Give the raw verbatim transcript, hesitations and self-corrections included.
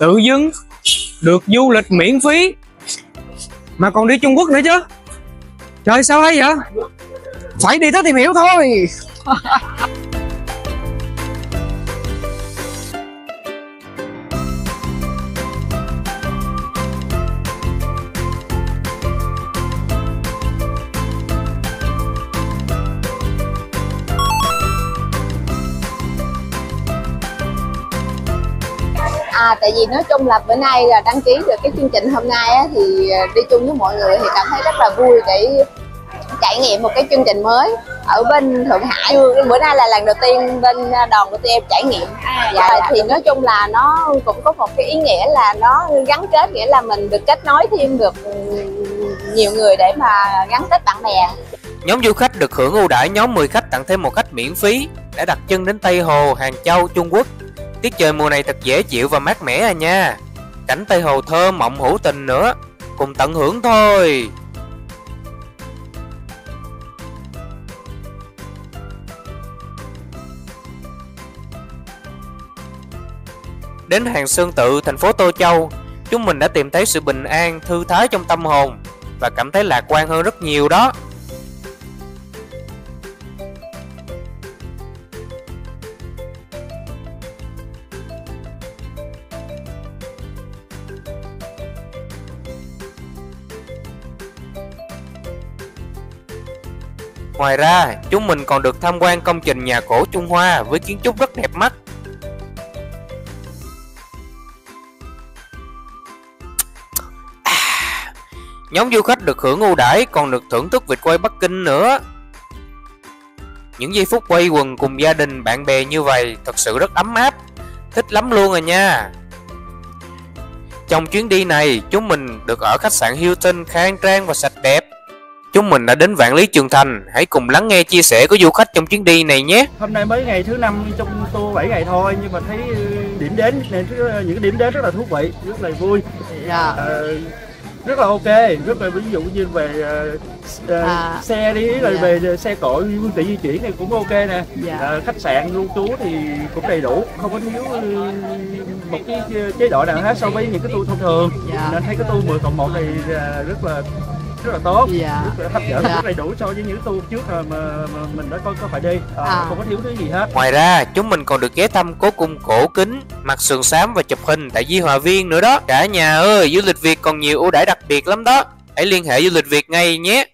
tự dưng được du lịch miễn phí mà còn đi Trung Quốc nữa chứ. Trời sao hay vậy, phải đi tới tìm hiểu thôi. À, tại vì nói chung là bữa nay là đăng ký được cái chương trình hôm nay á, thì đi chung với mọi người thì cảm thấy rất là vui để trải nghiệm một cái chương trình mới ở bên Thượng Hải. Bữa nay là lần đầu tiên bên đoàn của tụi em trải nghiệm. À, dạ, dạ. Thì nói chung là nó cũng có một cái ý nghĩa là nó gắn kết, nghĩa là mình được kết nối thêm được nhiều người để mà gắn kết bạn bè. Nhóm du khách được hưởng ưu đãi nhóm mười khách tặng thêm một khách miễn phí để đặt chân đến Tây Hồ, Hàng Châu, Trung Quốc. Tiết trời mùa này thật dễ chịu và mát mẻ à nha. Cảnh Tây Hồ thơ mộng hữu tình nữa. Cùng tận hưởng thôi. Đến Hàng Sương Tự, thành phố Tô Châu, chúng mình đã tìm thấy sự bình an, thư thái trong tâm hồn và cảm thấy lạc quan hơn rất nhiều đó. Ngoài ra, chúng mình còn được tham quan công trình nhà cổ Trung Hoa với kiến trúc rất đẹp mắt. À, nhóm du khách được hưởng ưu đãi còn được thưởng thức vịt quay Bắc Kinh nữa. Những giây phút quay quần cùng gia đình, bạn bè như vậy thật sự rất ấm áp, thích lắm luôn à nha. Trong chuyến đi này, chúng mình được ở khách sạn Hilton khang trang và sạch đẹp. Chúng mình đã đến Vạn Lý Trường Thành, hãy cùng lắng nghe chia sẻ của du khách trong chuyến đi này nhé. Hôm nay mới ngày thứ năm trong tour bảy ngày thôi, nhưng mà thấy điểm đến này, những điểm đến rất là thú vị, rất là vui, dạ. Ờ, rất là ok, rất là ví dụ như về uh, à, xe đi, rồi dạ. Về xe cộ, phương tiện di chuyển này cũng ok nè, dạ. Ờ, khách sạn lưu trú thì cũng đầy đủ, không có thiếu một cái chế độ nào hết so với những cái tour thông thường, dạ. Nên thấy cái tour mười cộng một này rất là rất là tốt, dạ. Rất là hấp dẫn, dạ. Rất đầy đủ so với những tour trước mà, mà mình đã có, có phải đi, à, à. Không có thiếu thứ gì hết. Ngoài ra, chúng mình còn được ghé thăm cố cung cổ kính, mặc sườn xám và chụp hình tại Di Hòa Viên nữa đó. Cả nhà ơi, du lịch Việt còn nhiều ưu đãi đặc biệt lắm đó. Hãy liên hệ du lịch Việt ngay nhé.